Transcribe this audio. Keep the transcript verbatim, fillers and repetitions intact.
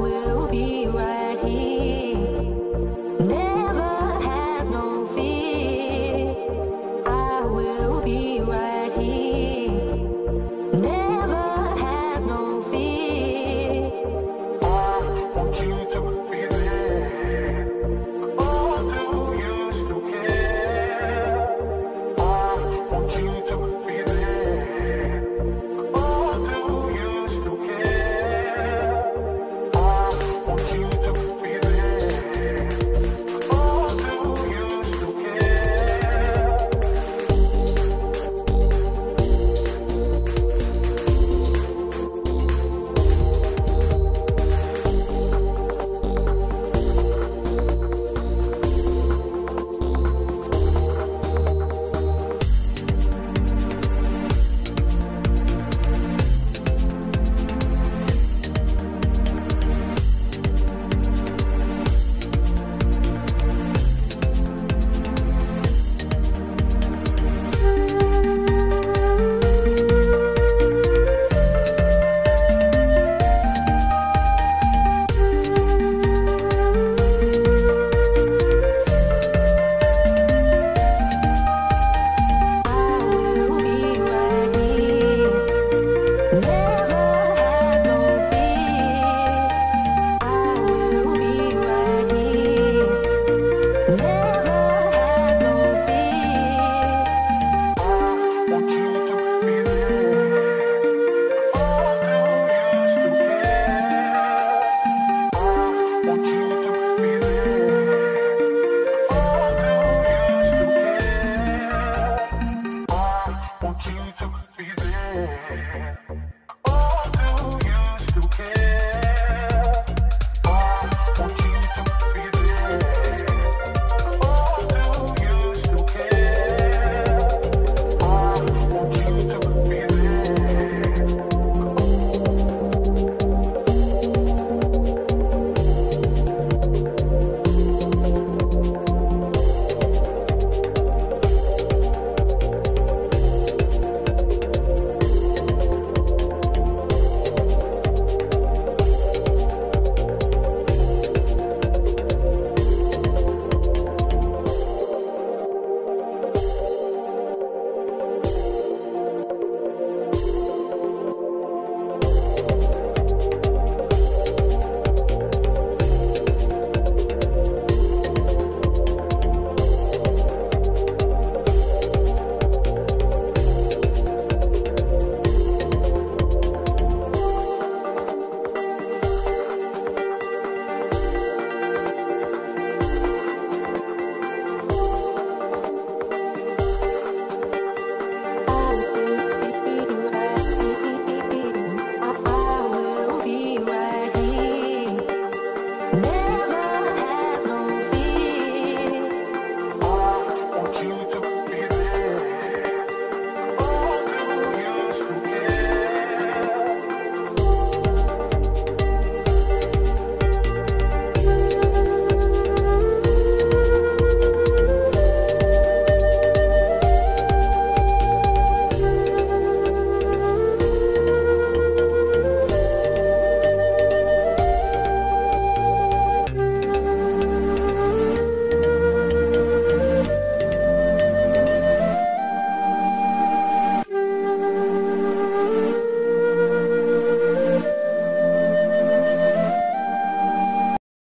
will.